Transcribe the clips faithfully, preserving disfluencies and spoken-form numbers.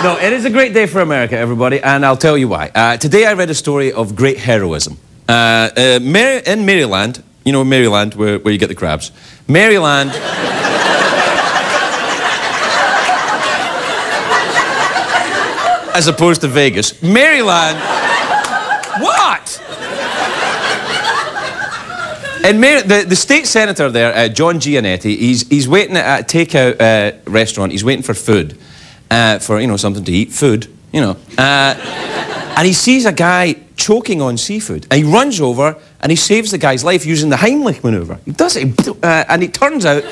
No, it is a great day for America, everybody, and I'll tell you why. Uh, today I read a story of great heroism. Uh, uh, Mary, in Maryland, you know Maryland, where, where you get the crabs. Maryland... as opposed to Vegas. Maryland... What? And Mary, the, the state senator there, uh, John Giannetti, he's, he's waiting at a takeout uh, restaurant. He's waiting for food. Uh, for, you know, something to eat, food, you know. Uh, and he sees a guy choking on seafood. And he runs over and he saves the guy's life using the Heimlich maneuver. He does it. Uh, and it turns out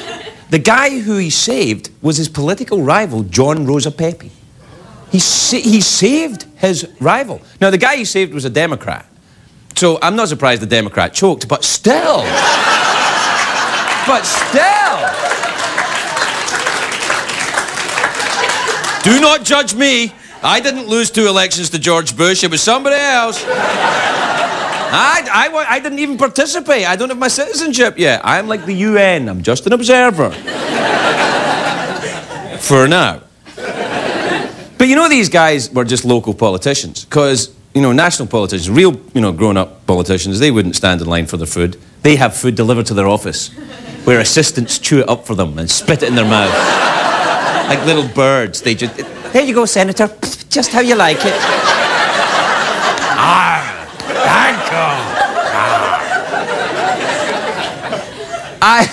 the guy who he saved was his political rival, John Rosa Pepe. He, sa he saved his rival. Now, the guy he saved was a Democrat. So I'm not surprised the Democrat choked, but still. but still. Do not judge me. I didn't lose two elections to George Bush. It was somebody else. I, I, I didn't even participate. I don't have my citizenship yet. I'm like the U N. I'm just an observer. For now. But you know these guys were just local politicians. Because, you know, national politicians, real, you know, grown-up politicians, they wouldn't stand in line for their food. They have food delivered to their office, where assistants chew it up for them and spit it in their mouth. Like little birds, they just... There you go, Senator. Just how you like it. Ah, thank you. Ah. I...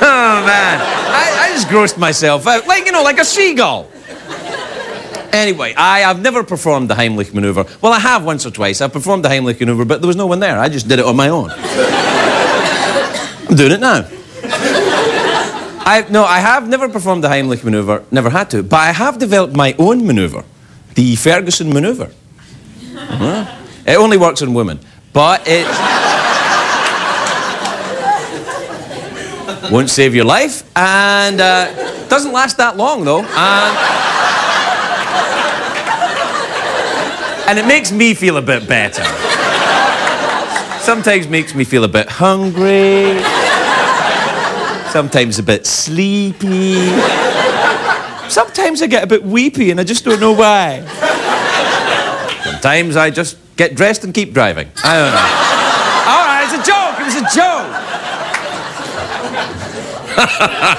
Oh, man. I, I just grossed myself out. Like, you know, like a seagull. Anyway, I, I've never performed the Heimlich maneuver. Well, I have once or twice. I've performed the Heimlich maneuver, but there was no one there. I just did it on my own. I'm doing it now. I, no, I have never performed the Heimlich maneuver, never had to, but I have developed my own maneuver, the Ferguson maneuver. Well, it only works on women, but it won't save your life, and uh, doesn't last that long, though. And, and it makes me feel a bit better. Sometimes makes me feel a bit hungry. Sometimes a bit sleepy. Sometimes I get a bit weepy and I just don't know why. Sometimes I just get dressed and keep driving. I don't know. All right, it's a joke. It was a joke.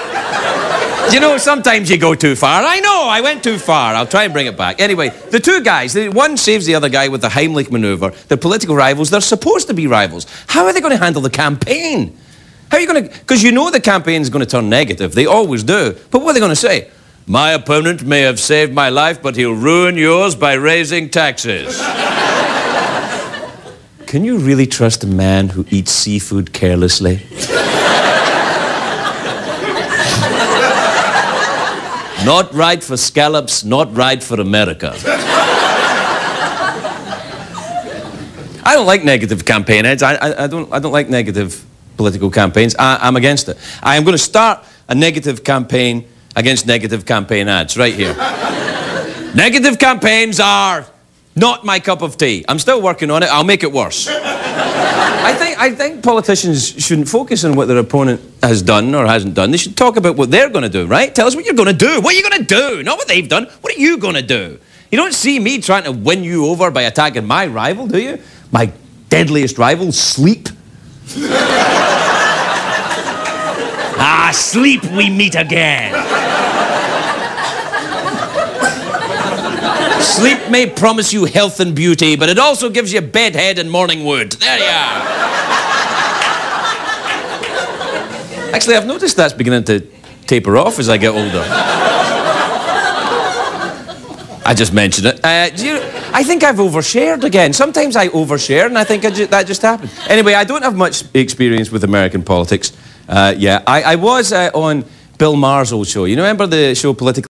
You know, sometimes you go too far. I know, I went too far. I'll try and bring it back. Anyway, the two guys, one saves the other guy with the Heimlich maneuver. They're political rivals. They're supposed to be rivals. How are they going to handle the campaign? How are you going to... Because you know the campaign's going to turn negative. They always do. But what are they going to say? My opponent may have saved my life, but he'll ruin yours by raising taxes. Can you really trust a man who eats seafood carelessly? Not right for scallops, not right for America. I don't like negative campaign ads. I, I, I, don't, I don't like negative... political campaigns. I, I'm against it. I am going to start a negative campaign against negative campaign ads right here. Negative campaigns are not my cup of tea. I'm still working on it. I'll make it worse. I think, I think politicians shouldn't focus on what their opponent has done or hasn't done. They should talk about what they're going to do, right? Tell us what you're going to do. What are you going to do? Not what they've done. What are you going to do? You don't see me trying to win you over by attacking my rival, do you? My deadliest rival, sleep. Ah, sleep, we meet again. Sleep may promise you health and beauty, but it also gives you bedhead and morning wood. There you are. Actually, I've noticed that's beginning to taper off as I get older. I just mentioned it. Uh, do you... I think I've overshared again. Sometimes I overshare, and I think I ju that just happened. Anyway, I don't have much experience with American politics. Uh, yeah, I, I was uh, on Bill Maher's old show. You remember the show Political?